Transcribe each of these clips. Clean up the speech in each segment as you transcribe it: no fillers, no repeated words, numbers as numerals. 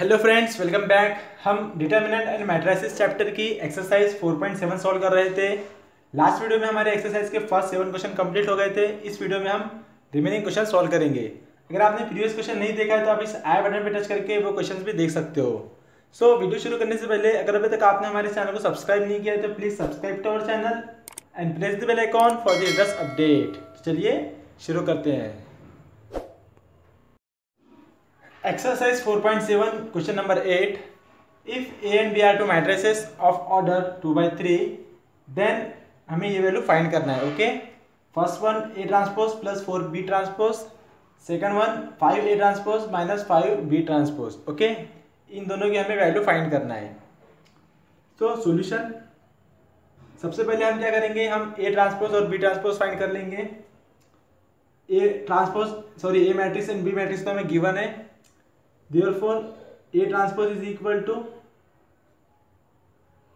Hello friends, welcome back. हम determinant and matrices chapter की exercise 4.7 solve कर रहे थे। लास्ट वीडियो में हमारे एक्सरसाइज के फर्स्ट 7 क्वेश्चन कंप्लीट हो गए थे। इस वीडियो में हम रिमेनिंग क्वेश्चन सॉल्व करेंगे। अगर आपने प्रीवियस क्वेश्चन नहीं देखा है तो आप इस आई बटन पर टच करके वो क्वेश्चन भी देख सकते हो। सो वीडियो शुरू करने से पहले अगर अभी तक आपने हमारे चैनल को सब्सक्राइब नहीं किया है तो please subscribe to our channel and press the bell icon for the latest update. चलिए शुरू करते हैं। Exercise 4.7, question number 8. If A and B are two matrices of order 2/3, then हमें ये वैल्यू फाइंड करना है। Okay, first one A transpose plus 4B transpose, second one 5A transpose minus 5B transpose. Okay, इन दोनों की हमें value find करना है। तो सोल्यूशन सबसे पहले हम क्या करेंगे, हम A ट्रांसपोज और B ट्रांसपोज फाइंड कर लेंगे। A matrix and B matrix तो हमें गिवन है। Therefore, A transpose is equal to,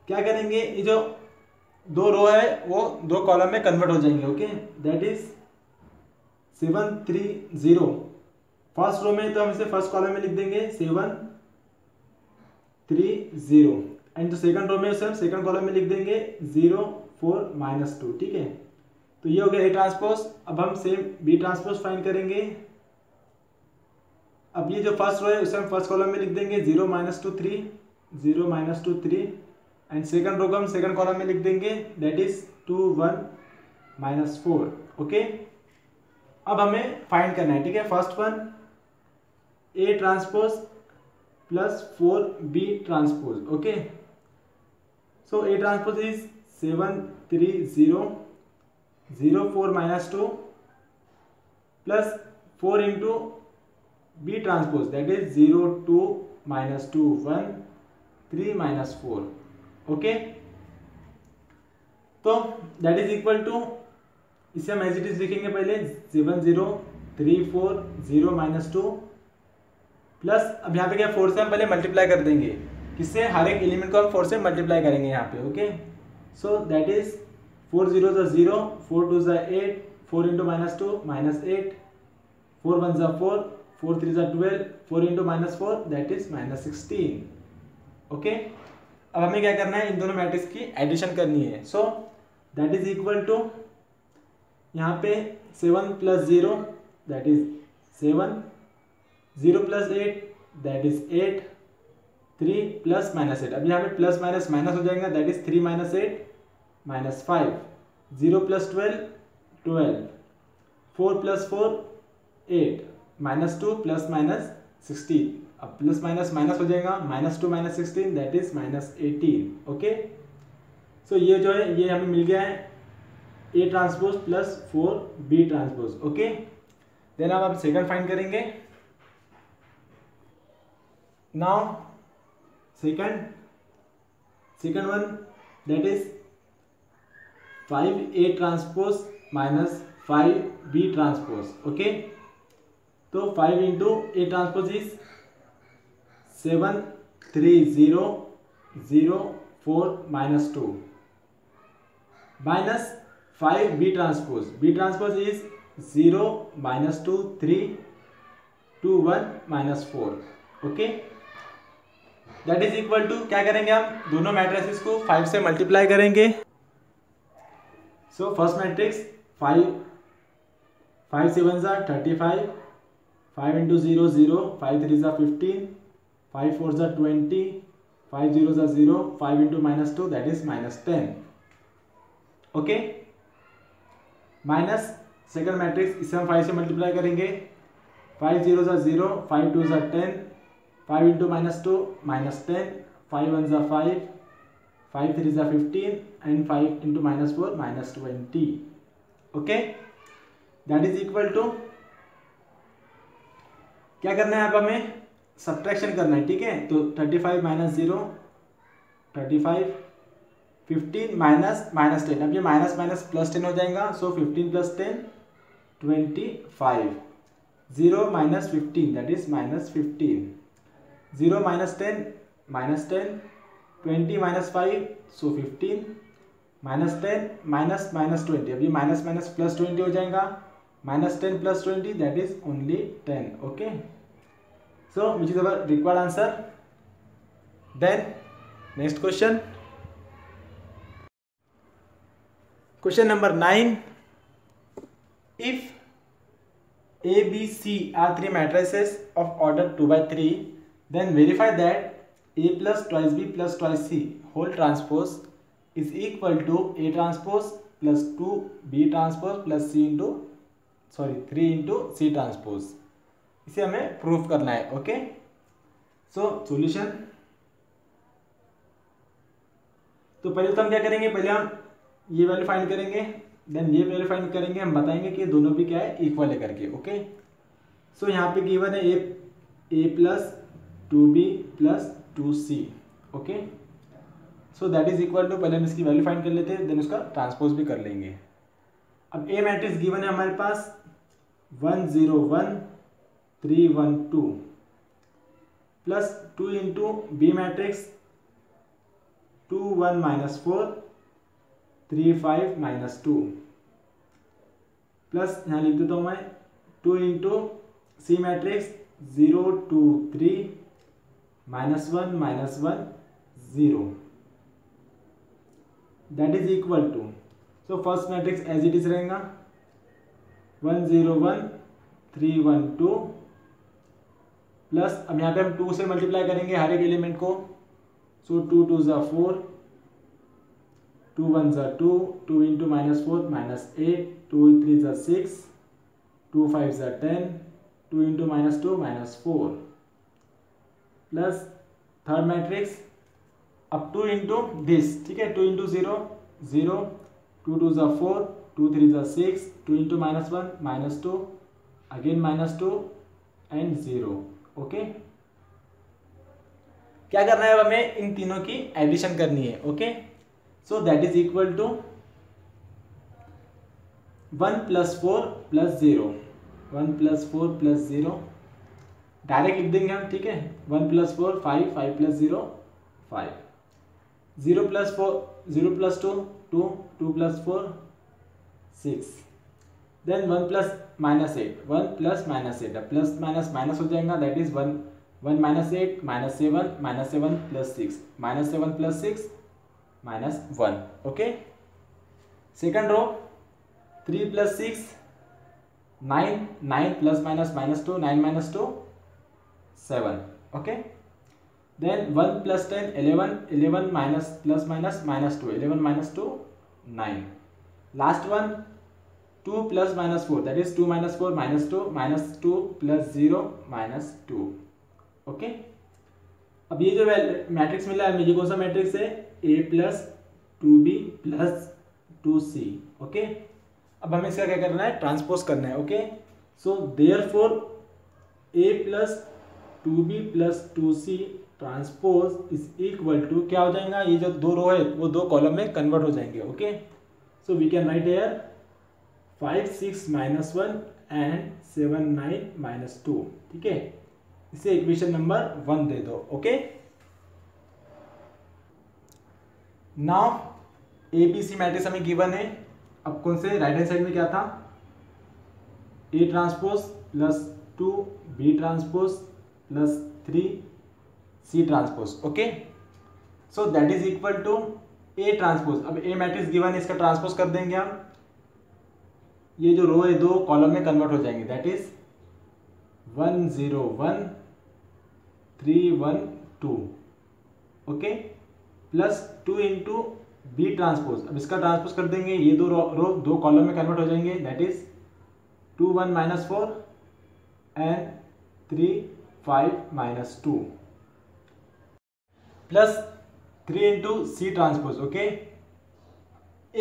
क्या करेंगे, ये जो दो रो है वो दो कॉलम में कन्वर्ट हो जाएंगे। Okay, that is 7 3 0। First row में तो हम इसे फर्स्ट कॉलम में लिख देंगे 7 3 0, एंड जो सेकंड रो में उसे हम सेकंड कॉलम में लिख देंगे 0 4 -2। ठीक है, तो ये हो गया A ट्रांसपोज। अब हम सेम B ट्रांसपोज फाइंड करेंगे। अब ये जो फर्स्ट रो है उसे हम फर्स्ट कॉलम में लिख देंगे 0 -2 3 0 -2 3, एंड सेकंड रो को हम सेकंड कॉलम में लिख देंगे दैट इज 2 1 -4। ओके, अब हमें फाइंड करना है। ठीक है, first one A transpose plus 4B transpose. Okay, so A transpose is 7 3 0 0 4 -2 plus 4 into B transpose that is 0 2 -2 1 3 -4। Okay, तो दैट इज इक्वल टू, इसे हम एज इट इज लिखेंगे पहले 7 0 3 4 0 -2 प्लस, अब यहाँ पे क्या 4 से हम पहले मल्टीप्लाई कर देंगे। किससे? हर एक एलिमेंट को हम 4 से मल्टीप्लाई करेंगे यहाँ पे। Okay, so that is 4 0 0 4 2 8 4 × -2 -8 4 1 4 4 3 12 4 × -4 that is -16। Okay, अब हमें क्या करना है, इन दोनों मैट्रिक्स की एडिशन करनी है। So that is equal to, यहाँ पे 7 + 0 दैट इज 7, 0 + 8 दैट इज 8, 3 ± 8। अब यहाँ पे प्लस माइनस माइनस हो जाएगा दैट इज 3 − 8 -5, 0 + 12 12, 4 + 4 8, -2 ± 16। अब प्लस माइनस माइनस हो जाएगा -2 − 16 दैट इज -18। ओके, सो ये जो है ये हमें मिल गया है A transpose plus 4B transpose. Okay, then अब हम सेकंड फाइंड करेंगे। Now second one that is 5A transpose minus 5B transpose. Okay, तो 5 × A transpose is 7 3 0 0 4 -2 minus 5B transpose. B transpose is 0 -2 3 2 1 -4। Okay, that is equal to, क्या करेंगे, हम दोनों matrices को 5 से मल्टीप्लाई करेंगे। So first matrix 5 5 7 35, 5 × 0 0, 5 3 15, 5 4 20, 5 0 0, 5 × -2 that is -10। Okay, minus second matrix, इसे हम 5 से मल्टीप्लाई करेंगे। 5 0 0, 5 2 10, 5 × -2 -10, 5 1 5, 5 3 15, and 5 × -4 -20। Okay, that is equal to, क्या करना है, आप हमें सब्ट्रैक्शन करना है। ठीक है, तो 35 - 0, 35, 15 -10, अब ये -- +10 हो जाएगा। सो 15 + 10, 25, 0 - 15 दैट इज -15, 0 - 10 -10, 20 - 5 सो 15, -10 -20, अब ये -- +20 हो जाएगा, -10 + 20 that is only 10। Okay, So which is our required answer. Then next question. Question number 9. If A, B, C are three matrices of order 2 by 3, then verify that A plus twice B plus twice C whole transpose is equal to A transpose plus 2 B transpose plus C into 3 into C transpose. इसे हमें proof करना है. Okay so solution. तो पहले तो हम क्या करेंगे, पहले हम ये वैल्यू फाइंड करेंगे, देन ये वैल्यू फाइंड करेंगे. हम बताएंगे कि दोनों भी क्या है, इक्वल है करके. ओके सो यहाँ पे गिवन है A plus 2b plus 2c. Okay so that is equal to, पहले हम इसकी वैल्यू फाइंड कर लेते हैं, देन उसका ट्रांसपोज भी कर लेंगे. अब ए मैट्रिक्स गिवन है हमारे पास 1 0 1 3 1 2 plus 2 into B matrix 2 1 -4 3 5 -2 plus यहाँ लिख देता हूँ मैं 2 into C matrix 0 2 3 -1 -1 0. That is equal to, so first matrix as it is रहेगा 1 0 1 3 1 2 प्लस अब यहाँ पे हम 2 से मल्टीप्लाई करेंगे हर एक एलिमेंट को. सो 2 2 ज़ा 4, 2 1 ज़ा 2, 2 इंटू -4 -8, 2 3 ज़ा 6, 2 5 ज़ा 10, 2 इंटू -2 -4 प्लस थर्ड मैट्रिक्स. अब 2 इंटू दिस, ठीक है, 2 इंटू 0 0, 2 2 ज़ा 4, 2 3 ज़ा 6, 2 इंटू -1 -2 अगेन -2 एंड 0. ओके क्या करना है, अब हमें इन तीनों की एडिशन करनी है. Okay so that is equal to 1 plus 4 plus 0, 1 plus 4 plus 0 direct लिख देंगे हम. ठीक है, 1 plus 4 5, 5 plus 0 5, 0 plus 4, 0 plus 2 2, 2 plus 4 6, then 1 plus -8, 1 plus -8 plus minus minus हो जाएगा. That is 1 1 -8 -7 +6, -7 + 6 -1. Okay second row 3 + 6 9, 9 ± -2 9 - 2 7. Okay then 1 + 10 11, 11 ± -2 11 -2 9. Last one 2 ± 4, that is 2 - 4 - 2 - 2 + 0 - 2. Okay अब ये जो मैट्रिक्स मिला है, ये कौन सा मैट्रिक्स है, a plus 2b plus 2c. Okay अब हमें इसका क्या करना है, ट्रांसपोज करना है. Okay so therefore a plus 2b plus 2c transpose is equal to क्या हो जाएगा, ये जो दो रो है वो दो कॉलम में कन्वर्ट हो जाएंगे. Okay so we can write here 5 6 - 1 and 7 9 - 2. ठीक है, इसे इक्वेशन नंबर 1 दे दो. Okay now A B C matrix हमें गिवन है. अब कौन से, राइट हैंड साइड में क्या था, A transpose plus 2 B transpose plus 3 C transpose. Okay so that is equal to A transpose. अब ए मैट्रिक्स गिवन है, इसका ट्रांसपोज कर देंगे हम, ये जो रो है दो कॉलम में कन्वर्ट हो जाएंगे. That is 1 0 1 3 1 2. Okay plus 2 into B transpose, अब इसका ट्रांसपोज कर देंगे, ये दो रो दो कॉलम में कन्वर्ट हो जाएंगे. That is 2 1 - 4 and 3 5 - 2 plus 3 into C transpose. Okay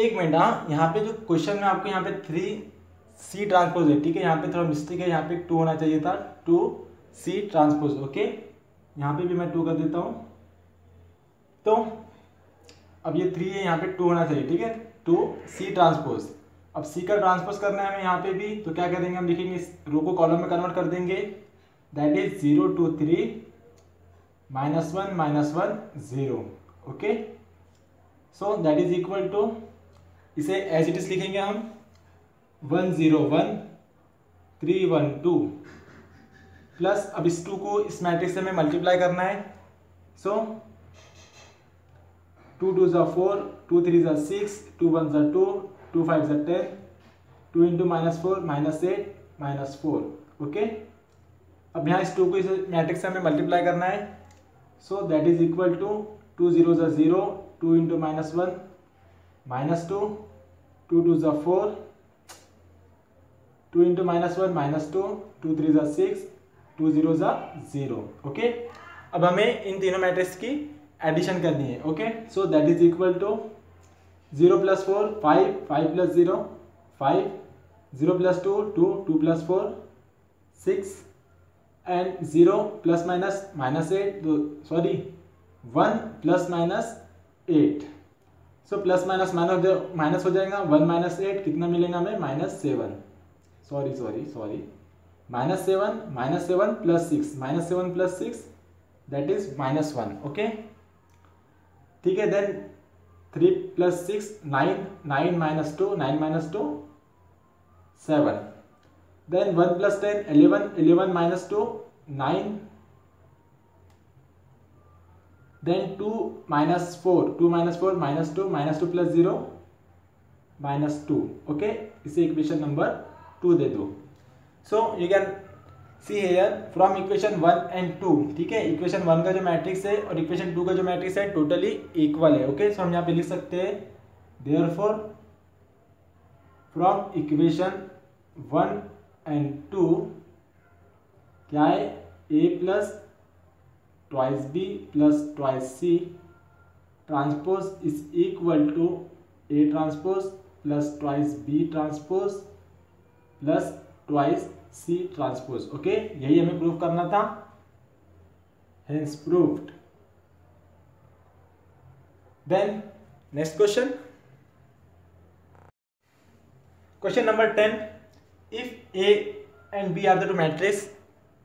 एक मिनट, हाँ यहाँ पे जो क्वेश्चन में आपको यहाँ पे 3c ट्रांसपोज है, ठीक है, यहाँ पे थोड़ा मिस्टेक है, यहाँ पे 2 होना चाहिए था, 2c ट्रांसपोज. ओके यहाँ पे भी मैं 2 कर देता हूँ, तो अब ये 3 है, यहाँ पे 2 होना चाहिए. ठीक है 2c ट्रांसपोज. अब c का ट्रांसपोज करना है हमें यहाँ पे भी, तो क्या करेंगे हम, लिखेंगे इस रो को कॉलम में कन्वर्ट कर देंगे. That is 0 2 3 -1 -1 0. Okay so that is equal to, इसे एज इट इज लिखेंगे हम 1 0 1 3 1 2 प्लस अब इस टू को इस मैट्रिक्स से हमें मल्टीप्लाई करना है। सो 2 2 ज़ा 4, 2 3 ज़ा 6, 2 1 ज़ा 2, 2 5 ज़ा 10, 2 × -4 - 8 - 4। ओके, अब यहाँ इस 2 को इस मैट्रिक्स से हमें मल्टीप्लाई करना है। So that is equal to 2 0 ज़ा 0, 2 × -1 - 2, 2 2 ज़ा 4, 2 × -1 - 2, 2 3 ज़ा 6, 2 0 ज़ा 0। ओके, अब हमें इन तीनों मैट्रिक्स की एडिशन करनी है। Okay, so that is equal to 0 + 4 5, 5 + 0 5, 0 + 2 2, 2 + 4 6, and 0 ± -8, sorry 1 ± 8। So plus minus minus हो जाएगा, 1 − 8 कितना मिलेगा हमें, -7, सॉरी -7 + 6, -7 + 6 दैट इज -1। ओके, ठीक है। Then 3 + 6 9, 9 − 2 7, then 1 + 10 11, 11 − 2 9, then 2 − 4, 2 − 4 - 2, -2 + 0 -2। ओके, इसे इक्वेशन नंबर 2 दे दो। So you can see here from equation 1 and 2, ठीक है। इक्वेशन 1 का जो मैट्रिक्स है और इक्वेशन 2 का जो मैट्रिक्स है टोटली इक्वल है। ओके, सो हम यहाँ पे लिख सकते हैं देयरफॉर फ्रॉम इक्वेशन 1 एंड 2 क्या है, A + 2b + 2c transpose is equal to A transpose + 2b transpose + 2c transpose. Okay, यही हमें प्रूफ करना था। Hence proofed. Then next question, question number 10। If A and B are the two matrix,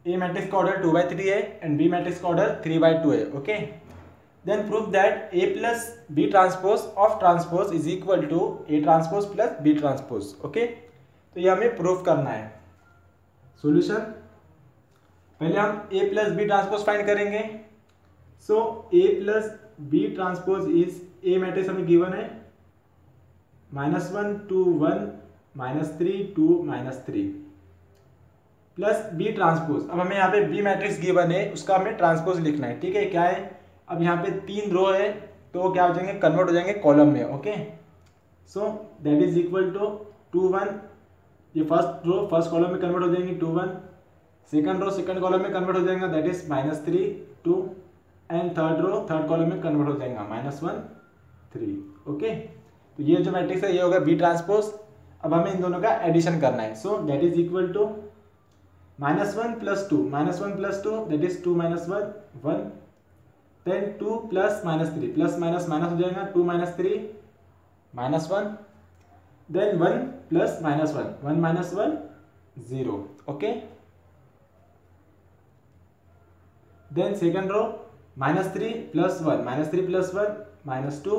A matrix का order 2/3 है and B matrix का order 3/2 है। Okay, then proof that A + B transpose of transpose is equal to A transpose + B transpose. Okay, तो ये हमें proof करना है। Solution, पहले हम A + B ट्रांसपोज फाइंड करेंगे। So A + B transpose is, A matrix हमें गिवन है -1 2 1 -3 2 -3 प्लस B ट्रांसपोज। अब हमें यहाँ पे B मैट्रिक्स गिवन है, उसका हमें ट्रांसपोज लिखना है, ठीक है। क्या है, अब यहाँ पे 3 रो है तो क्या हो जाएंगे, कन्वर्ट हो जाएंगे कॉलम में। Okay, so that is equal to 2 1, ये फर्स्ट रो फर्स्ट कॉलम में कन्वर्ट हो जाएंगे 2 1, सेकंड रो सेकंड कॉलम में कन्वर्ट हो जाएगा that is -3 2, and third row third column में कन्वर्ट हो जाएगा -1 3। ओके, तो ये जो मैट्रिक्स है ये होगा B ट्रांसपोज। अब हमें इन दोनों का एडिशन करना है। So that is equal to -1 + 2, -1 + 2 that is 2 − 1 1, then 2 + -3, + - हो जाएगा 2 − 3 - 1, then 1 + -1, 1 − 1 0। Okay, then second row -3 + 1, -3 + 1 -2,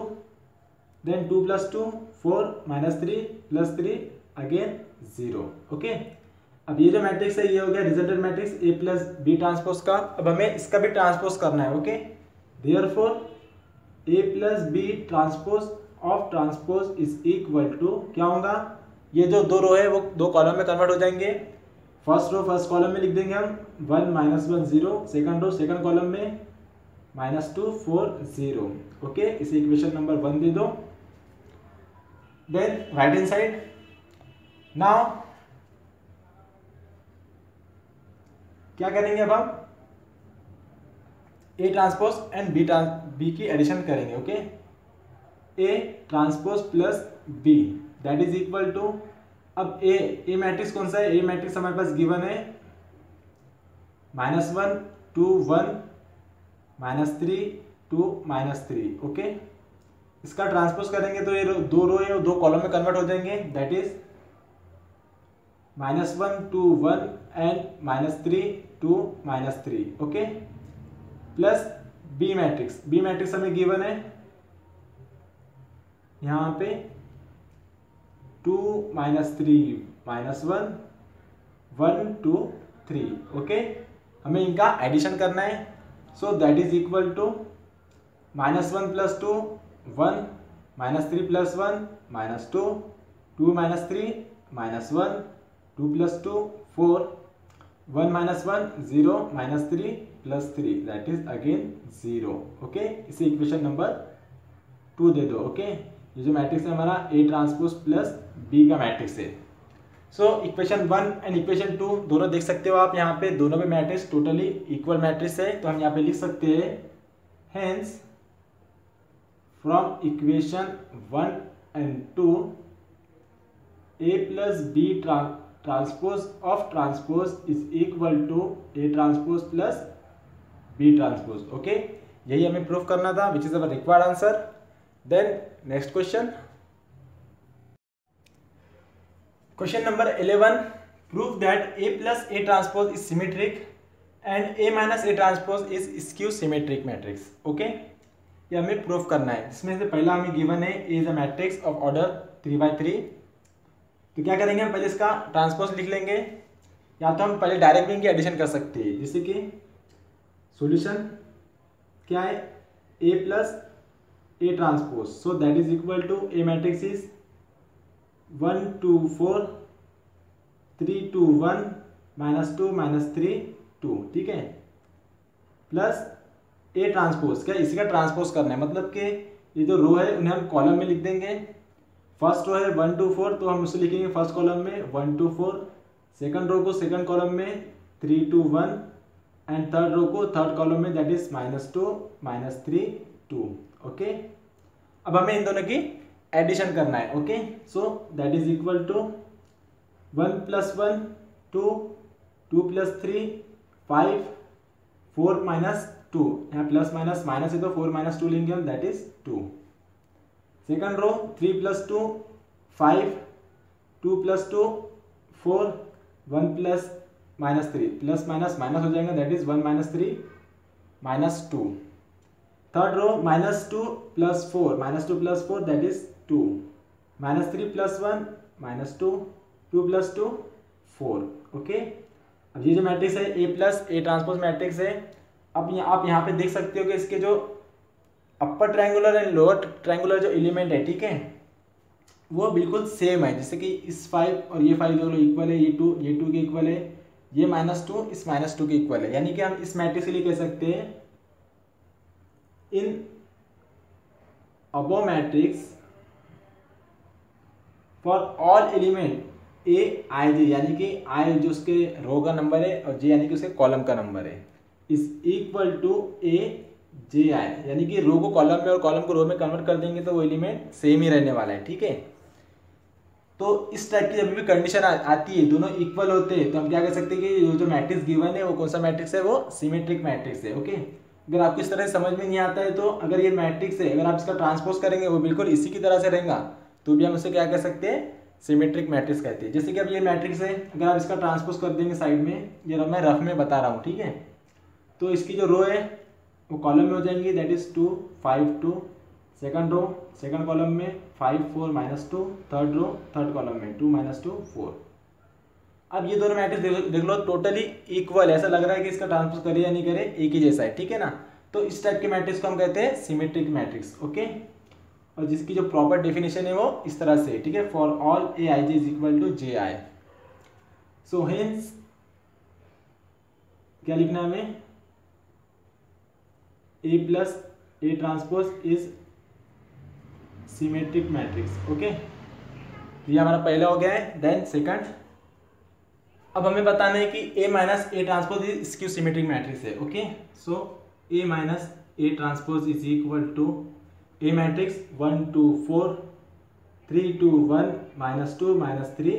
then 2 + 2 4, -3 + 3 again 0। Okay, अब ये जो मैट्रिक्स है ये हो गया resultant matrix A + B transpose का। अब हमें इसका भी ट्रांसपोज करना है। Okay, therefore A + B transpose of transpose is equal to क्या होगा, ये जो 2 रो है वो 2 कॉलम में कन्वर्ट हो जाएंगे। फर्स्ट रो फर्स्ट कॉलम में लिख देंगे हम 1 − 1 0, सेकंड रो सेकंड कॉलम में -2 4 0। ओके, इसे इक्वेशन नंबर 1 दे दो। Then right hand side, now क्या करेंगे, अब हम A ट्रांसपोज एंड B की एडिशन करेंगे। Okay, A transpose + B that is equal to, अब A मैट्रिक्स कौन सा है, A मैट्रिक्स हमारे पास गिवन है -1 2 1 -3 2 -3। ओके, इसका ट्रांसपोज करेंगे तो ये 2 रो है और 2 कॉलम में कन्वर्ट हो जाएंगे that is -1 2 1 and -3 2 -3। Okay, plus B matrix हमें गिवन है यहाँ पे 2 − 3 - 1 1 2 3। ओके, हमें इनका एडिशन करना है। So that is equal to -1 + 2 1 -3 + 1 -2 2 - 3 -1 2 + 2 4 1 - 1 0 -3 + 3 that is again 0। Okay, इसे इक्वेशन नंबर 2 दे दो। ओके, ये जो मैट्रिक्स है हमारा A ट्रांसपोज प्लस B का मैट्रिक्स है। सो इक्वेशन 1 एंड इक्वेशन 2 दोनों देख सकते हो आप यहाँ पे, दोनों में मैट्रिक्स टोटली इक्वल मैट्रिक्स है, तो हम यहाँ पे लिख सकते हैं hence from equation 1 and 2 A + B transpose of transpose is equal to A transpose plus B transpose. Okay, यही हमें प्रूफ करना था, which is our required answer. Then next question, question number 11, prove that A + A transpose is symmetric and A - A transpose is skew symmetric matrix. Okay, ये हमें proof करना है। इसमें से पहला हमें गिवन है A is a matrix of order 3 by 3, तो क्या करेंगे हम पहले इसका ट्रांसपोज लिख लेंगे, या तो हम पहले डायरेक्ट भी इनकी एडिशन कर सकते हैं, जैसे कि सॉल्यूशन क्या है A + A transpose. So that is equal to A matrix is 1 2 4 3 2 1 -2 - 3 2 ठीक है, प्लस A ट्रांसपोज क्या इसी का ट्रांसपोज करना है, मतलब कि ये जो रो है उन्हें हम कॉलम में लिख देंगे। फर्स्ट रो है 1 2 4, तो हम उसे लिखेंगे फर्स्ट कॉलम में 1 2 4, सेकंड रो को सेकंड कॉलम में 3 2 1 एंड थर्ड रो को थर्ड कॉलम में दैट इज -2 - 3 2। ओके, अब हमें इन दोनों की एडिशन करना है। Okay, so that is equal to 1 + 1 2 2 + 3 5 4 - 2, यहाँ प्लस माइनस माइनस है तो 4 - 2 लेंगे हम, that is 2। Second row 3 + 2 5 2 + 2 4 1 + -3 plus minus minus हो जाएगा, that is 1 - 3 - 2। Third row -2 + 4 -2 + 4 that is 2 -3 + 1 -2 2 + 2 4। Okay, अब ये जो मैट्रिक्स है A + A ट्रांसपोज मैट्रिक्स है। अब आप यहाँ पे देख सकते हो कि इसके जो upper triangular and lower triangular जो एलिमेंट है, ठीक है, वो बिल्कुल सेम है, जैसे कि इस 5 और ये 5 दोनों इक्वल है, ये 2 के इक्वल है, ये -2 इस -2 के इक्वल है, यानी कि हम इस मैट्रिक्स के लिए कह सकते हैं in above matrix for all element A i j, यानी कि i जो उसके रो का नंबर है और j यानी कि उसके कॉलम का नंबर है, is equal to A j i, यानी कि रो को कॉलम में और कॉलम को रो में कन्वर्ट कर देंगे तो वो एलिमेंट सेम ही रहने वाला है। ठीक है, तो इस टाइप की जब भी कंडीशन आती है, दोनों इक्वल होते हैं, तो हम क्या कह सकते हैं कि जो मैट्रिक्स गिवन है वो कौन सा मैट्रिक्स है, वो सिमेट्रिक मैट्रिक्स है। ओके, अगर आपको इस तरह से समझ में नहीं आता है, तो अगर ये मैट्रिक्स है, अगर आप इसका ट्रांसपोज करेंगे वो बिल्कुल इसी की तरह से रहेगा, तो भी हम उसे क्या कह सकते हैं, सिमेट्रिक मैट्रिक्स कहते हैं। जैसे कि अब ये मैट्रिक्स है, अगर आप इसका ट्रांसपोज कर देंगे साइड में, ये मैं रफ में बता रहा हूँ, ठीक है, तो इसकी जो रो है वो कॉलम में हो जाएंगी, that is 2 5 2, second row second column में 5 4 -2, थर्ड रो थर्ड कॉलम में 2 - 2 4। अब ये दोनों मैट्रिक्स देख लो टोटली इक्वल, ऐसा लग रहा है कि इसका ट्रांसपोज करे या नहीं करे एक ही जैसा है, ठीक है ना, तो इस टाइप के मैट्रिक्स को हम कहते हैं सिमेट्रिक मैट्रिक्स। ओके, और जिसकी जो प्रॉपर डेफिनेशन है वो इस तरह से, ठीक है, for all A i j is equal to J i। So hence क्या लिखना है हमें, A + A transpose is symmetric matrix. Okay, तो ये हमारा पहला हो गया है। देन सेकंड, अब हमें बताना है कि A - A transpose is skew symmetric matrix है। Okay, so A - A transpose is equal to A matrix 1 2 4 3 2 1 -2 -3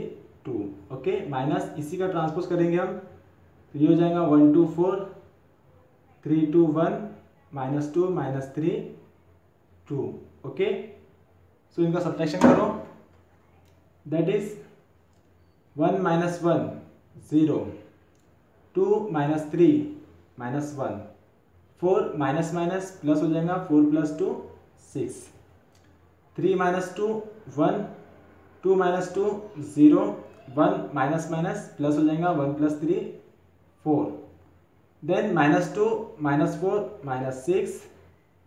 2। Okay, minus इसी का ट्रांसपोज करेंगे हम, तो ये हो जाएगा 1 2 4 3 2 1 -2 - 3 2। ओके, सो इनका सब्ट्रैक्शन करो, दैट इज 1 - 1 0 2 - 3 - 1 4 - प्लस हो जाएगा 4 + 2 6 3 - 2 1 2 - 2 0 1 - प्लस हो जाएगा 1 + 3 4 देन -2 -4 -6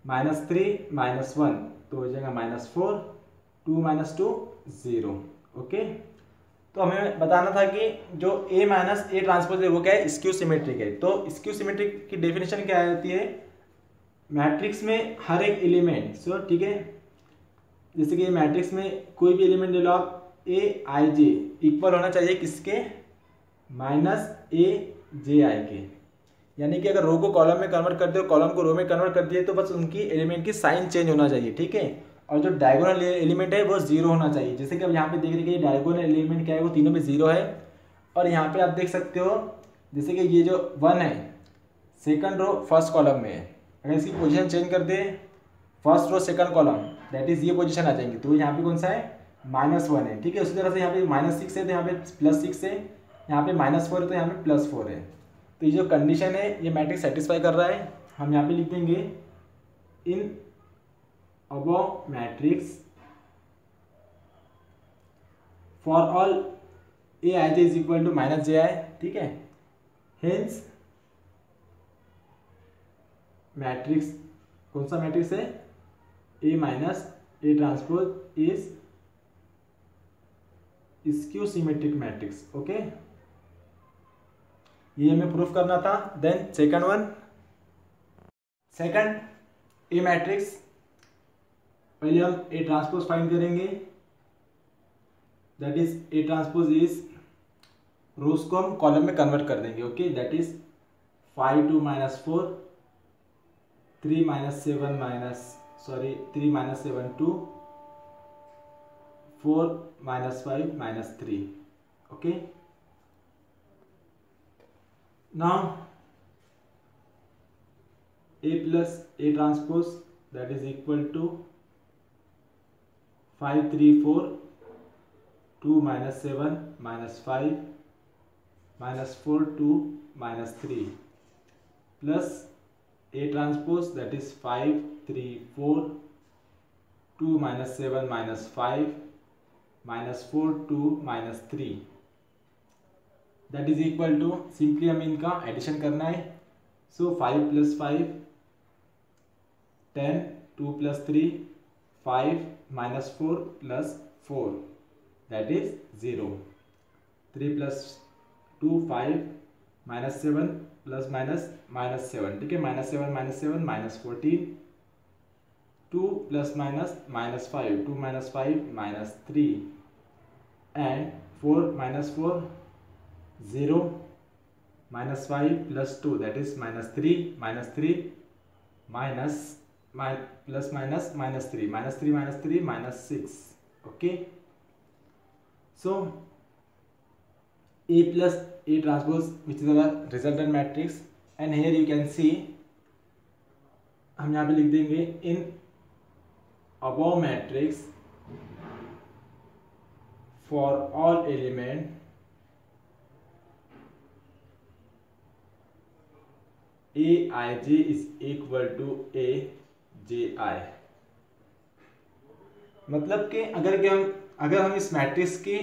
-3 -1 तो हो जाएगा -4 2 -2 0। ओके, तो हमें बताना था कि जो A ट्रांसपोज है वो क्या है, स्क्यू सिमेट्रिक है। तो स्क्यू सिमेट्रिक की डेफिनेशन क्या होती है, मैट्रिक्स में हर एक एलिमेंट, सो ठीक है, जैसे कि मैट्रिक्स में कोई भी एलिमेंट ले लो आप, Aij इक्वल होना चाहिए किसके, -Aji के। यानी कि अगर रो को कॉलम में कन्वर्ट कर दे और कॉलम को रो में कन्वर्ट कर दिए तो बस उनकी एलिमेंट की साइन चेंज होना चाहिए, ठीक है। और जो डायगोनल एलिमेंट है वो जीरो होना चाहिए। जैसे कि अब यहाँ पे देख रहे हैं कि डायगोनल एलिमेंट क्या है, वो तीनों में जीरो है। और यहाँ पे आप देख सकते हो जैसे कि ये जो 1 है सेकंड रो फर्स्ट कॉलम में है, अगर इसकी पोजीशन चेंज कर दे first row second column that is ये पोजीशन आ जाएंगी। तो यहाँ पे कौन सा है, -1 है, ठीक है। उसी तरह से यहाँ पे -6 है तो यहाँ पे +6 है, यहाँ पे -4 है तो यहाँ पे +4 है। तो ये जो कंडीशन है ये मैट्रिक्स सेटिस्फाई कर रहा है। हम यहाँ पे लिख देंगे इन above matrix for all Aij is equal to -Ji, ठीक है। Hence मैट्रिक्स कौन सा मैट्रिक्स है, A transpose is skew symmetric matrix. Okay, ये हमें प्रूफ करना था। देन सेकंड A मैट्रिक्स पहले हम A ट्रांसपोज फाइंड करेंगे, that is A transpose is rows को हम कॉलम में कन्वर्ट कर देंगे। Okay, that is 3 -4 3 -7 2 4 -5 3। Okay, Now A plus A transpose, that is equal to 5 3 4 2 minus 7 minus 5 minus 4 2 minus 3 plus A transpose, that is 5 3 4 2 minus 7 minus 5 minus 4 2 minus 3 that is equal to, simply हमें इनका addition करना है। सो 5 + 5 10 2 + 3 5 -4 + 4 that is 0 3 + 2 5 -7 ± -7 ठीक है -7 -14 2 ± -5 2 - 5 -3 and 4 - 4 0 -5 + 2 that is -3 -3 -6। Okay, so A transpose which is our resultant matrix and here you can see, हम यहाँ पे लिख देंगे in above matrix for all element Aij is equal to Aji, मतलब कि अगर हम इस मैट्रिक्स के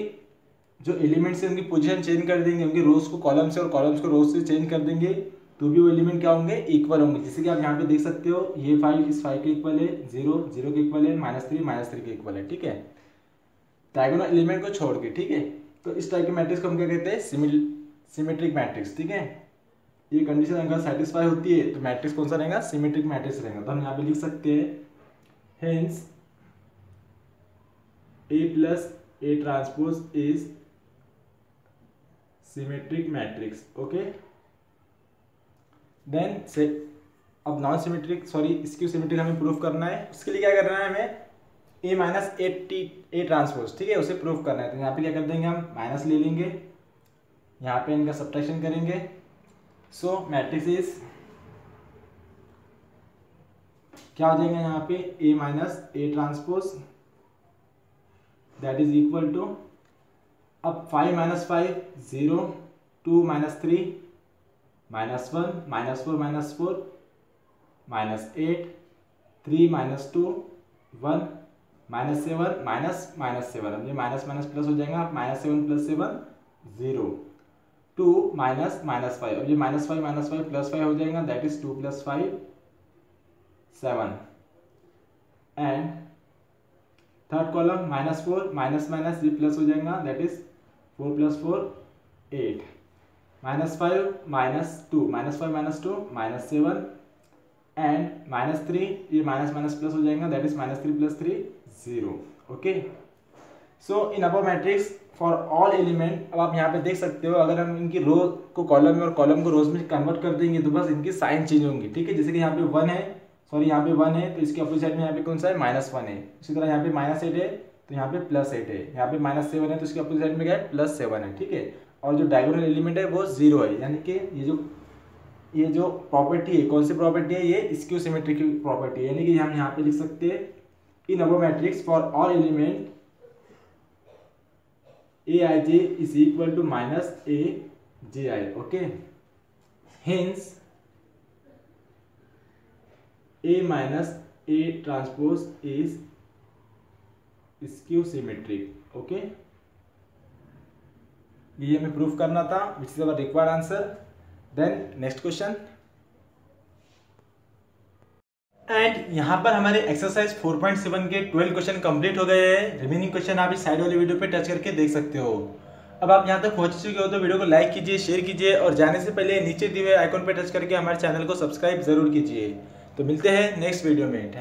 जो एलिमेंट्स हैं उनकी पोजीशन चेंज कर देंगे, उनकी रोज को कॉलम से और कॉलम्स को रोज से चेंज कर देंगे तो भी वो एलिमेंट क्या होंगे, इक्वल होंगे। जैसे कि आप यहाँ पे देख सकते हो ये 5 इस 5 के इक्वल है, 0 0 के इक्वल है, -3 -3 के इक्वल है, ठीक है, डायगोनल एलिमेंट को छोड़ के, ठीक है। तो इस टाइप के मैट्रिक्स को हम क्या कहते हैं, सिमेट्रिक मैट्रिक्स, ठीक है। ये कंडीशन अगर सेटिस्फाई होती है तो मैट्रिक्स कौन सा रहेगा, सिमेट्रिक मैट्रिक्स रहेगा। तो हम यहाँ पे लिख सकते हैं hence A transpose is symmetric matrix. Okay, then से अब नॉन सिमेट्रिक स्क्यू सिमेट्रिक हमें प्रूफ करना है। उसके लिए क्या करना है हमें, A ट्रांसपोज, ठीक है, उसे प्रूफ करना है। तो यहाँ पे क्या कर देंगे हम, माइनस ले लेंगे, यहाँ पे इनका सब्ट्रैक्शन करेंगे। सो मैट्रिक्स इज क्या हो जाएगा यहाँ पे, A transpose that is equal to, अब 5 - 5 0 2 - 3 - 1 -4 - 4 -8 3 - 2 1 -7 -7 अब ये माइनस माइनस प्लस हो जाएगा, -7 + 7 0 टू माइनस माइनस फाइव, अब ये माइनस फाइव प्लस फाइव हो जाएगा, that is two plus five seven. And third column minus four minus minus ये प्लस हो जाएगा, that is four plus four eight, minus five minus two, minus five minus two minus seven, and minus three ये minus minus plus हो जाएगा, that is minus three plus three zero. Okay, so in above matrix for all element, अब आप यहाँ पे देख सकते हो अगर हम इनकी रो को कॉलम में और कॉलम को रोज में कन्वर्ट कर देंगे तो बस इनकी साइन चेंज होंगी। ठीक है, जैसे कि यहाँ पे वन है, सॉरी यहाँ पे वन है तो इसके अपोजिट साइड में यहाँ पे कौन सा है माइनस वन है, उसी तरह यहाँ पे माइनस एट है तो यहाँ पे प्लस एट है, यहाँ पे माइनस सेवन है तो इसके अपोजिट साइड में क्या है प्लस सेवन है। ठीक है, और जो डायगोनल एलिमेंट है वो जीरो है, यानी कि ये जो प्रॉपर्टी है, कौन सी प्रॉपर्टी है, ये स्क्यू सिमेट्री की प्रॉपर्टी है। यानी कि हम यहाँ पे लिख सकते हैं in above matrix for all element A I J is equal to minus A J I. Okay, hence A minus A transpose is skew symmetric. Okay, ये हमें प्रूफ करना था, which is our required answer. Then next question, and यहाँ पर हमारे exercise 4.7 के 12 question complete हो गए हैं। रिमेनिंग क्वेश्चन आप इस साइड वाले वीडियो पे टच करके देख सकते हो। अब आप यहाँ तक पहुँच चुके हो तो वीडियो को लाइक कीजिए, शेयर कीजिए, और जाने से पहले नीचे दिए हुए आइकॉन पे टच करके हमारे चैनल को सब्सक्राइब जरूर कीजिए। तो मिलते हैं नेक्स्ट वीडियो में।